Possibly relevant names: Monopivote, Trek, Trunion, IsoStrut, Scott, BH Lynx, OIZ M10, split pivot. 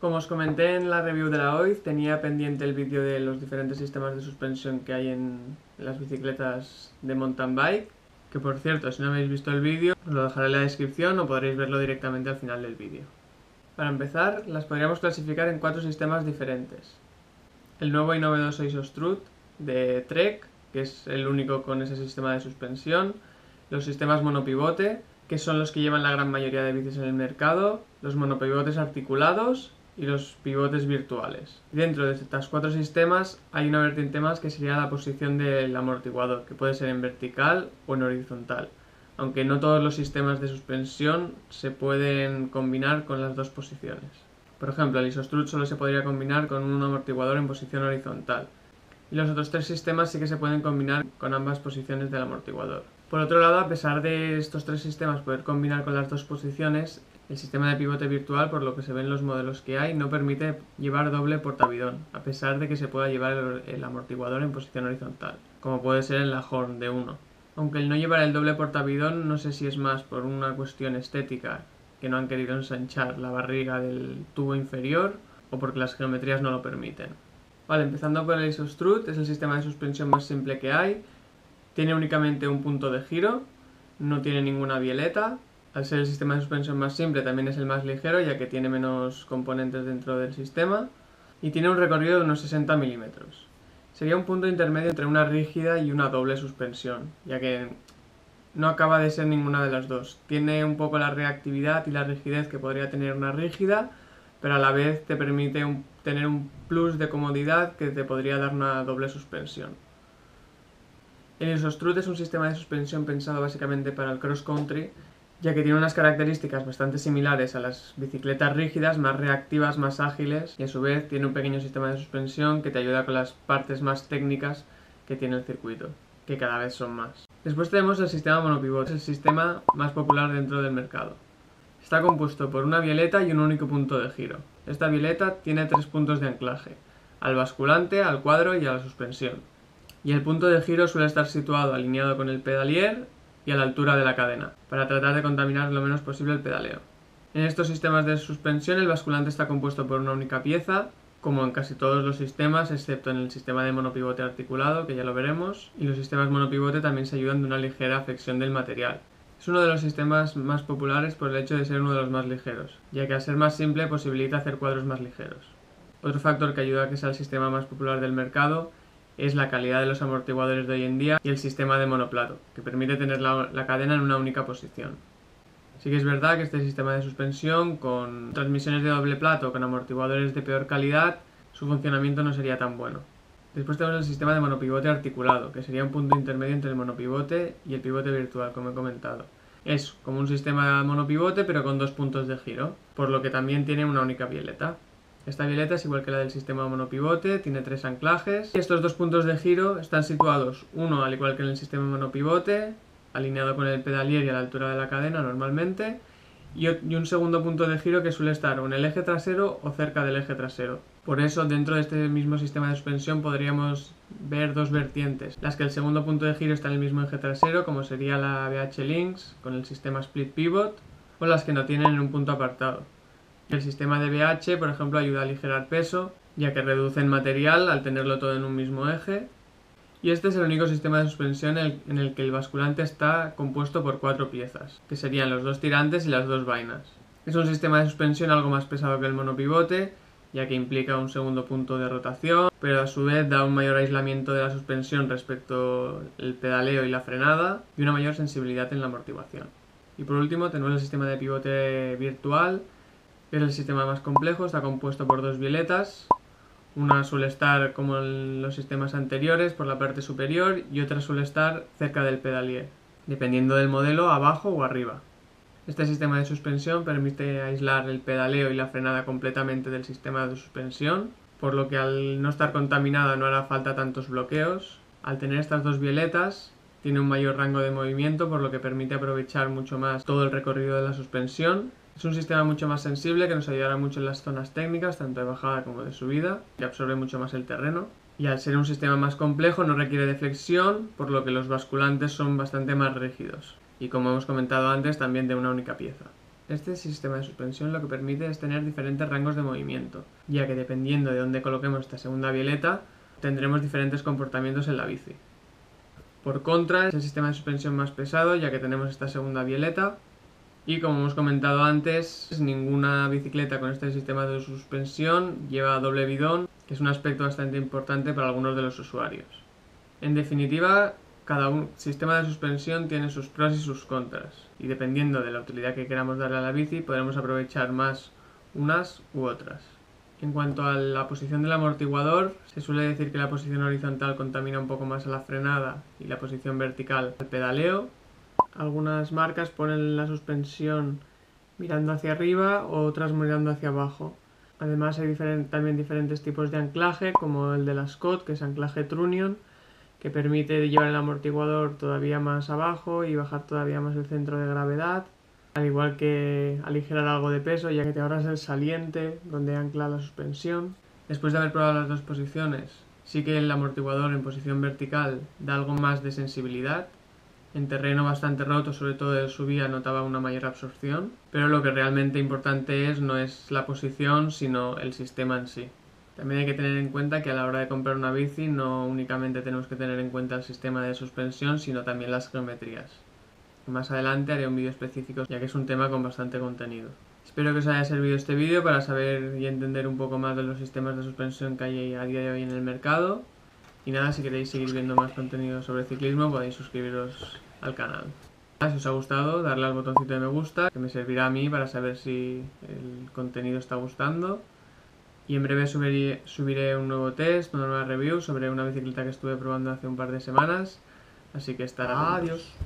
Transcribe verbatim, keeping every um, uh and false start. Como os comenté en la review de la O I Z, tenía pendiente el vídeo de los diferentes sistemas de suspensión que hay en las bicicletas de mountain bike, que por cierto, si no habéis visto el vídeo, os lo dejaré en la descripción o podréis verlo directamente al final del vídeo. Para empezar, las podríamos clasificar en cuatro sistemas diferentes. El nuevo y novedoso IsoStrut de Trek, que es el único con ese sistema de suspensión, los sistemas monopivote, que son los que llevan la gran mayoría de bicis en el mercado, los monopivotes articulados y los pivotes virtuales. Dentro de estos cuatro sistemas hay una vertiente más que sería la posición del amortiguador, que puede ser en vertical o en horizontal, aunque no todos los sistemas de suspensión se pueden combinar con las dos posiciones. Por ejemplo, el IsoStrut solo se podría combinar con un amortiguador en posición horizontal, y los otros tres sistemas sí que se pueden combinar con ambas posiciones del amortiguador. Por otro lado, a pesar de estos tres sistemas poder combinar con las dos posiciones, el sistema de pivote virtual, por lo que se ven los modelos que hay, no permite llevar doble portabidón, a pesar de que se pueda llevar el amortiguador en posición horizontal, como puede ser en la Horn de uno. Aunque el no llevar el doble portabidón no sé si es más por una cuestión estética, que no han querido ensanchar la barriga del tubo inferior, o porque las geometrías no lo permiten. Vale, empezando por el IsoStrut, es el sistema de suspensión más simple que hay, tiene únicamente un punto de giro, no tiene ninguna bieleta. Al ser el sistema de suspensión más simple, también es el más ligero, ya que tiene menos componentes dentro del sistema, y tiene un recorrido de unos sesenta milímetros. Sería un punto intermedio entre una rígida y una doble suspensión, ya que no acaba de ser ninguna de las dos. Tiene un poco la reactividad y la rigidez que podría tener una rígida, pero a la vez te permite un, tener un plus de comodidad que te podría dar una doble suspensión. El IsoStrut es un sistema de suspensión pensado básicamente para el cross country, ya que tiene unas características bastante similares a las bicicletas rígidas, más reactivas, más ágiles, y a su vez tiene un pequeño sistema de suspensión que te ayuda con las partes más técnicas que tiene el circuito, que cada vez son más. Después tenemos el sistema monopivote, el sistema más popular dentro del mercado. Está compuesto por una bieleta y un único punto de giro. Esta bieleta tiene tres puntos de anclaje, al basculante, al cuadro y a la suspensión. Y el punto de giro suele estar situado alineado con el pedalier y a la altura de la cadena, para tratar de contaminar lo menos posible el pedaleo. En estos sistemas de suspensión el basculante está compuesto por una única pieza, como en casi todos los sistemas, excepto en el sistema de monopivote articulado, que ya lo veremos, y los sistemas monopivote también se ayudan de una ligera flexión del material. Es uno de los sistemas más populares por el hecho de ser uno de los más ligeros, ya que al ser más simple posibilita hacer cuadros más ligeros. Otro factor que ayuda a que sea el sistema más popular del mercado es la calidad de los amortiguadores de hoy en día y el sistema de monoplato, que permite tener la, la cadena en una única posición. Sí que es verdad que este sistema de suspensión, con transmisiones de doble plato, con amortiguadores de peor calidad, su funcionamiento no sería tan bueno. Después tenemos el sistema de monopivote articulado, que sería un punto intermedio entre el monopivote y el pivote virtual, como he comentado. Es como un sistema monopivote, pero con dos puntos de giro, por lo que también tiene una única bieleta. Esta bieleta es igual que la del sistema monopivote, tiene tres anclajes, y estos dos puntos de giro están situados, uno al igual que en el sistema monopivote, alineado con el pedalier y a la altura de la cadena normalmente, y un segundo punto de giro que suele estar o en el eje trasero o cerca del eje trasero. Por eso, dentro de este mismo sistema de suspensión podríamos ver dos vertientes, las que el segundo punto de giro está en el mismo eje trasero, como sería la B H Lynx con el sistema split pivot, o las que no tienen un punto apartado. El sistema de B H, por ejemplo, ayuda a aligerar peso, ya que reducen material al tenerlo todo en un mismo eje. Y este es el único sistema de suspensión en el que el basculante está compuesto por cuatro piezas, que serían los dos tirantes y las dos vainas. Es un sistema de suspensión algo más pesado que el monopivote, ya que implica un segundo punto de rotación, pero a su vez da un mayor aislamiento de la suspensión respecto al pedaleo y la frenada, y una mayor sensibilidad en la amortiguación. Y por último tenemos el sistema de pivote virtual, es el sistema más complejo, está compuesto por dos violetas, una suele estar como en los sistemas anteriores por la parte superior y otra suele estar cerca del pedalier, dependiendo del modelo, abajo o arriba. Este sistema de suspensión permite aislar el pedaleo y la frenada completamente del sistema de suspensión, por lo que al no estar contaminada no hará falta tantos bloqueos. Al tener estas dos violetas tiene un mayor rango de movimiento, por lo que permite aprovechar mucho más todo el recorrido de la suspensión. Es un sistema mucho más sensible que nos ayudará mucho en las zonas técnicas, tanto de bajada como de subida, y absorbe mucho más el terreno. Y al ser un sistema más complejo no requiere de flexión, por lo que los basculantes son bastante más rígidos. Y como hemos comentado antes, también de una única pieza. Este sistema de suspensión lo que permite es tener diferentes rangos de movimiento, ya que dependiendo de dónde coloquemos esta segunda bieleta, tendremos diferentes comportamientos en la bici. Por contra, es el sistema de suspensión más pesado, ya que tenemos esta segunda bieleta, y como hemos comentado antes, ninguna bicicleta con este sistema de suspensión lleva doble bidón, que es un aspecto bastante importante para algunos de los usuarios. En definitiva, cada un sistema de suspensión tiene sus pros y sus contras, y dependiendo de la utilidad que queramos darle a la bici, podremos aprovechar más unas u otras. En cuanto a la posición del amortiguador, se suele decir que la posición horizontal contamina un poco más a la frenada y la posición vertical al pedaleo. Algunas marcas ponen la suspensión mirando hacia arriba, otras mirando hacia abajo. Además hay diferent- también diferentes tipos de anclaje, como el de la Scott, que es anclaje Trunion, que permite llevar el amortiguador todavía más abajo y bajar todavía más el centro de gravedad, al igual que aligerar algo de peso, ya que te ahorras el saliente donde ancla la suspensión. Después de haber probado las dos posiciones, sí que el amortiguador en posición vertical da algo más de sensibilidad. En terreno bastante roto, sobre todo de subida, notaba una mayor absorción, pero lo que realmente importante es no es la posición, sino el sistema en sí. También hay que tener en cuenta que a la hora de comprar una bici no únicamente tenemos que tener en cuenta el sistema de suspensión, sino también las geometrías. Más adelante haré un vídeo específico, ya que es un tema con bastante contenido. Espero que os haya servido este vídeo para saber y entender un poco más de los sistemas de suspensión que hay a día de hoy en el mercado. Y nada, si queréis seguir viendo más contenido sobre ciclismo, podéis suscribiros al canal. Si os ha gustado, darle al botoncito de me gusta, que me servirá a mí para saber si el contenido está gustando. Y en breve subiré, subiré un nuevo test, una nueva review sobre una bicicleta que estuve probando hace un par de semanas. Así que estará. Adiós.